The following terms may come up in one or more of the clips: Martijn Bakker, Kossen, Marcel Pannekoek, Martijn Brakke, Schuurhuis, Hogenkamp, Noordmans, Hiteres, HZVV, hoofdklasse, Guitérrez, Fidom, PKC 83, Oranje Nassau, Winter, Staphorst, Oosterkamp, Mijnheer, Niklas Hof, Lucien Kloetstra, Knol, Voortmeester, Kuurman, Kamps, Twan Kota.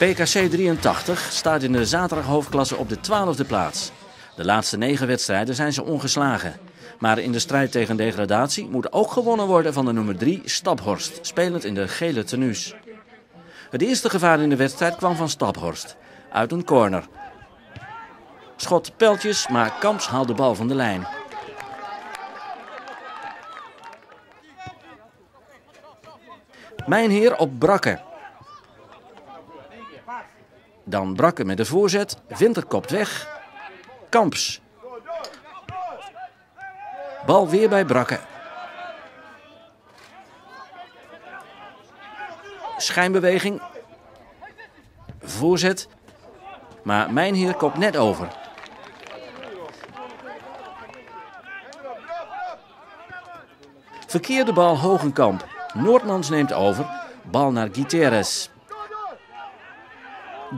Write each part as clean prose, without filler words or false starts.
PKC 83 staat in de zaterdag hoofdklasse op de 12e plaats. De laatste 9 wedstrijden zijn ze ongeslagen. Maar in de strijd tegen degradatie moet ook gewonnen worden van de nummer 3 Staphorst, spelend in de gele tenues. Het eerste gevaar in de wedstrijd kwam van Staphorst, uit een corner. Schot pijltjes, maar Kamps haalt de bal van de lijn. Mijnheer op Brakke. Dan Brakke met de voorzet. Winter kopt weg. Kamps. Bal weer bij Brakke. Schijnbeweging. Voorzet. Maar Mijnheer kopt net over. Verkeerde bal Hogenkamp. Noordmans neemt over. Bal naar Guitérrez.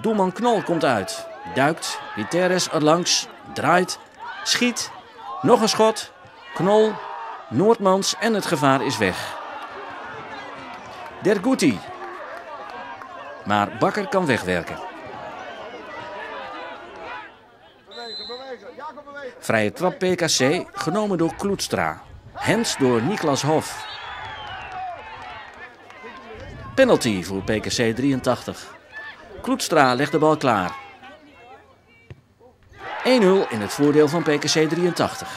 Doelman Knol komt uit. Duikt. Hiteres erlangs. Draait. Schiet. Nog een schot. Knol. Noordmans. En het gevaar is weg. Derguti. Maar Bakker kan wegwerken. Vrije trap PKC. Genomen door Kloetstra. Hands door Niklas Hof. Penalty voor PKC 83. Kloetstra legt de bal klaar. 1-0 in het voordeel van PKC 83.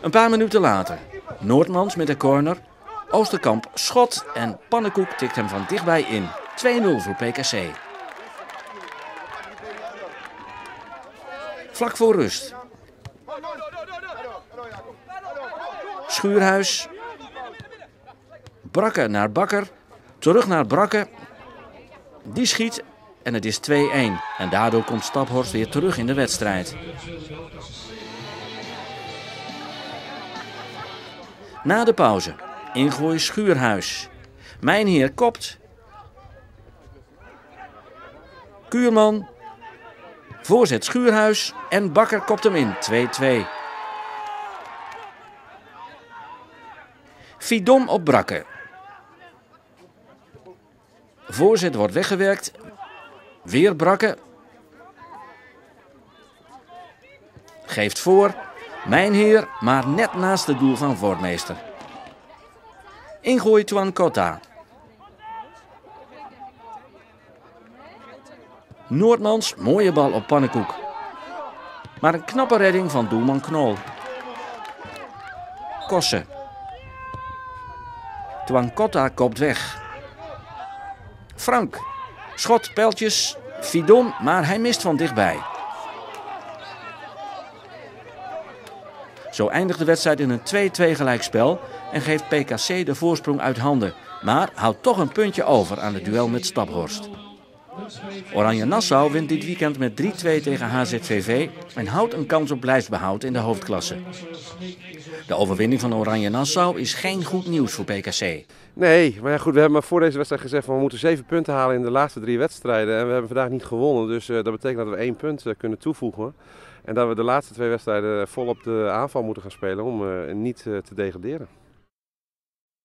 Een paar minuten later. Noordmans met de corner. Oosterkamp schot en Pannekoek tikt hem van dichtbij in. 2-0 voor PKC. Vlak voor rust. Schuurhuis. Brakke naar Bakker. Terug naar Brakke. Die schiet en het is 2-1. En daardoor komt Staphorst weer terug in de wedstrijd. Na de pauze. Ingooi Schuurhuis. Mijnheer kopt. Kuurman. Voorzet Schuurhuis. En Bakker kopt hem in. 2-2. Fidom op Brakke. Voorzet wordt weggewerkt. Weer Brakke. Geeft voor. Mijnheer, maar net naast het doel van Voortmeester. Ingooi Twan Kota. Noordmans, mooie bal op Pannekoek. Maar een knappe redding van doelman Knol. Kossen. Twan Kota kopt weg. Frank. Schot, pijltjes, Fidom, maar hij mist van dichtbij. Zo eindigt de wedstrijd in een 2-2 gelijkspel en geeft PKC de voorsprong uit handen. Maar houdt toch een puntje over aan het duel met Staphorst. Oranje Nassau wint dit weekend met 3-2 tegen HZVV en houdt een kans op blijfsbehoud in de hoofdklasse. De overwinning van Oranje Nassau is geen goed nieuws voor PKC. Nee, maar ja, goed, we hebben voor deze wedstrijd gezegd van we moeten 7 punten halen in de laatste 3 wedstrijden. En we hebben vandaag niet gewonnen, dus dat betekent dat we 1 punt kunnen toevoegen. En dat we de laatste 2 wedstrijden volop de aanval moeten gaan spelen om niet te degraderen.